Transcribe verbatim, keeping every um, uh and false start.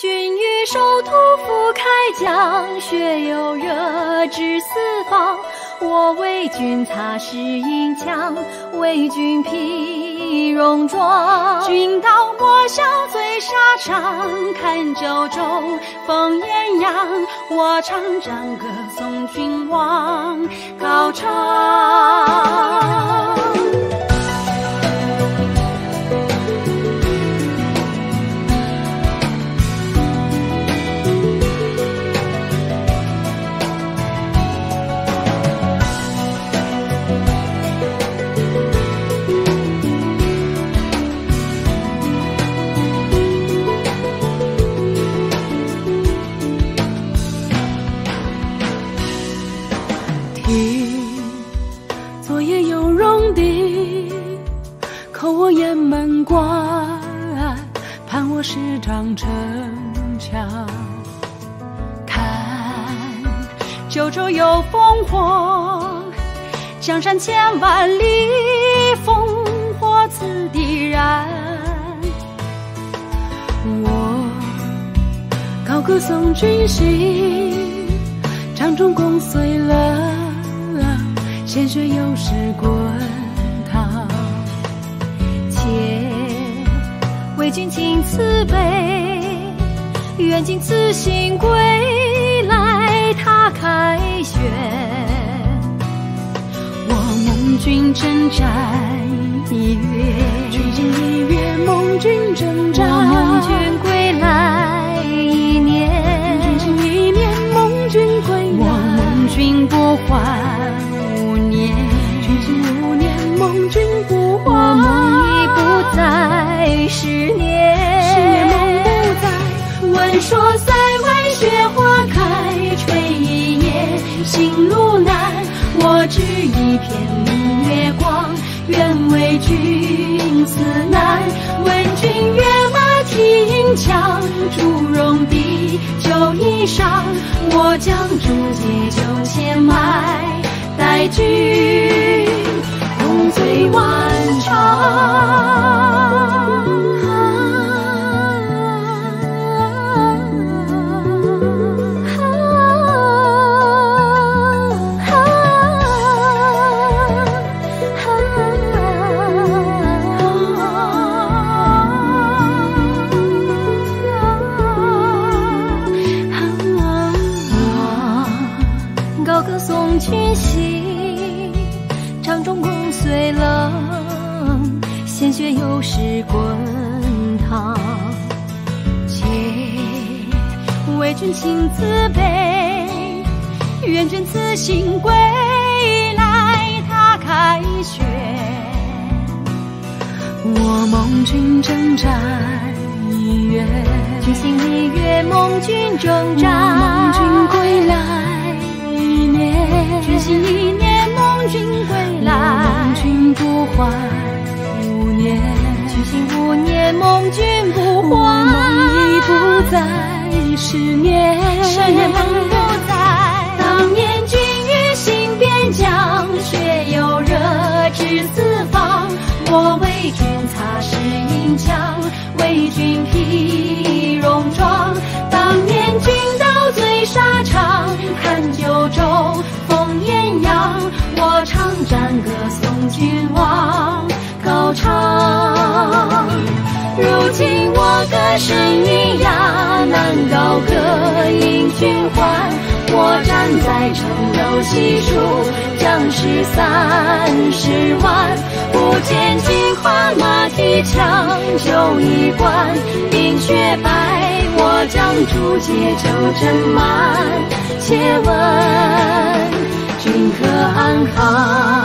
君与守土复开疆，血有热至四方。我为君擦拭银枪，为君披戎装。君到莫笑醉沙场，看九州风艳扬。我唱战歌送君往高唱。 长城墙，看九州有烽火，江山千万里，烽火次第燃。我高歌送君行，掌中共碎了，鲜血又是滚烫。且 为君尽慈悲，愿君此行归来踏凯旋。我梦君征战一月，君征一月梦君征战。我梦君归来一年，君征一年梦君归来。我梦君不还五年，君征五年梦君不还。我梦已不在 十年，十年梦不在。闻说塞外雪花开，吹一夜行路难。我执一片明月光，愿为君此难。问君跃马蹄银枪，祝戎狄酒衣裳。我将竹节九千迈，待君同醉万场。 又是滚烫，且为君情自悲，愿君此行归来踏凯旋。我梦君征战一月，君行一月梦君征战。我梦君归来一年，君行一年梦君归来。我梦君不还 君行五年，梦君不还。梦已不在，十年，十年梦不在。当年君欲行边疆，血有热至四方。我为君擦拭银枪，为君披戎装。当年君到醉沙场，看九州烽烟扬。我唱战歌送君往。 高唱，如今我歌声已哑，难高歌迎君还。我站在城楼细数将士三十万，不见君跨马蹄枪，酒一罐，饮雪白。我将竹节酒斟满，且问君可安康？